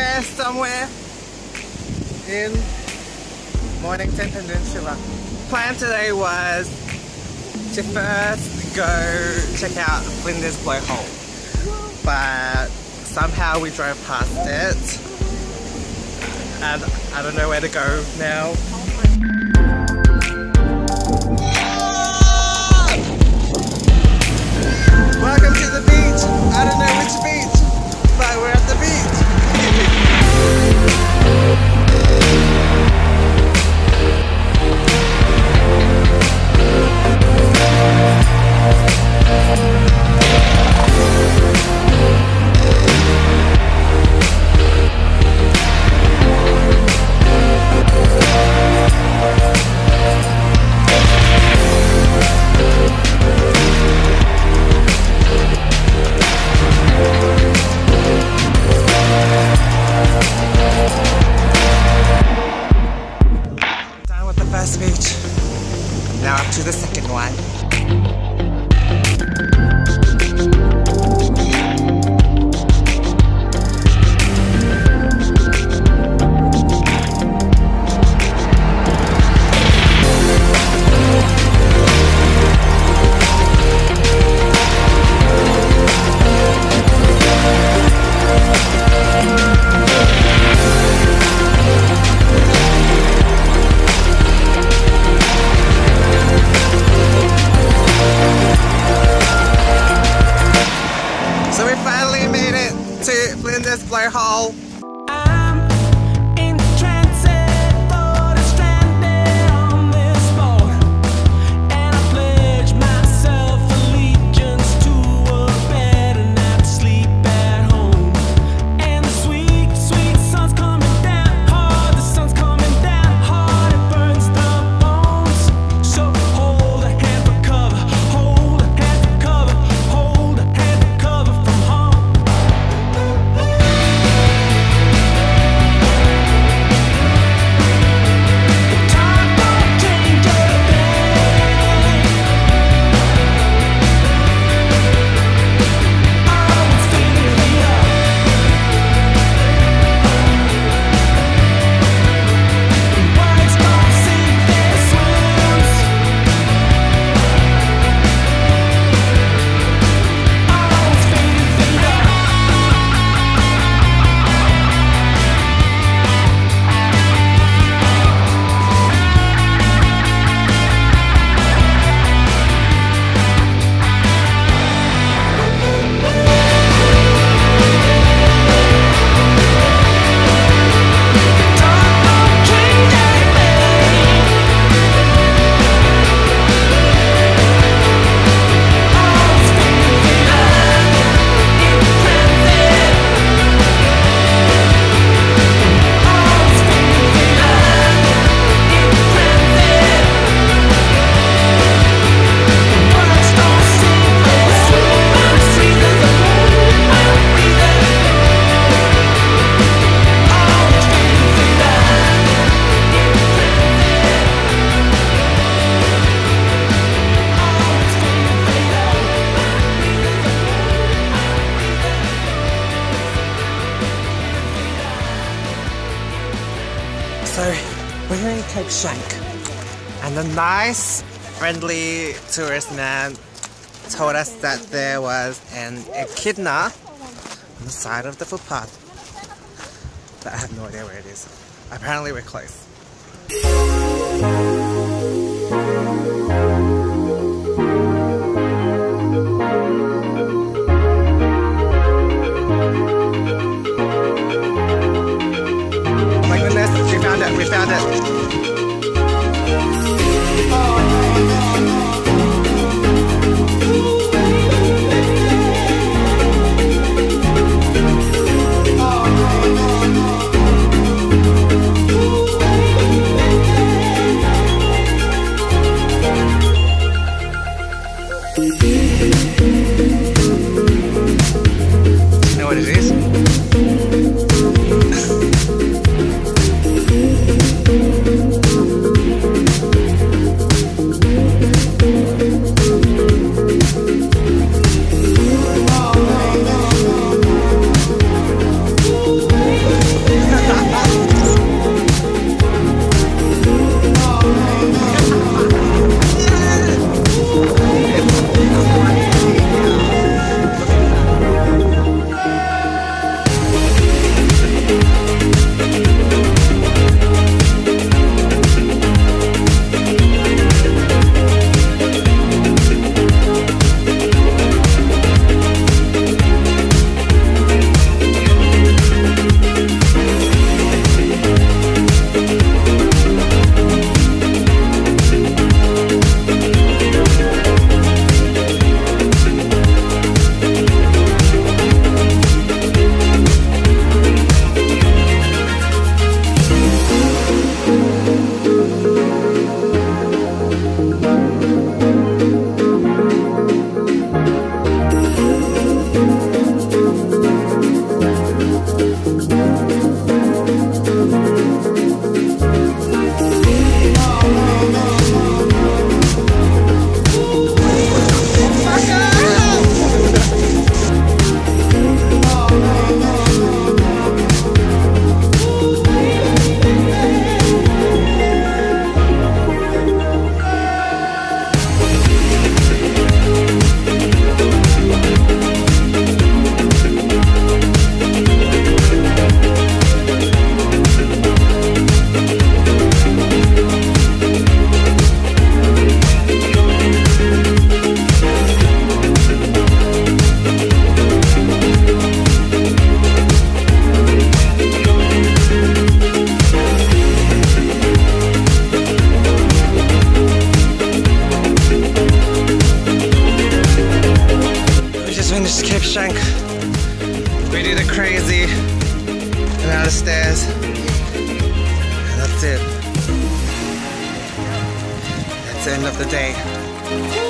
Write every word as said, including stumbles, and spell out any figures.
somewhere, somewhere in Mornington Peninsula. Plan today was to first go check out Flinders Blowhole, but somehow we drove past it and I don't know where to go now. Welcome to the beach! I don't know which beach, but we're at the beach! To the second one. Flinders Blowhole. I'm in transit, but I'm stranded on this boat, and I pledge myself allegiance to a better night's sleep at home. And the sweet, sweet sun's coming down hard, the sun's coming down hard, it burns the bones. So hold a hand for cover, hold a hand for cover, hold a hand for cover from home. So we're in Cape Schank, and a nice, friendly tourist man told us that there was an echidna on the side of the footpath. But I have no idea where it is. Apparently we're close. We found it. It's Cape Schank. We did a crazy and out of stairs. And that's it. That's the end of the day.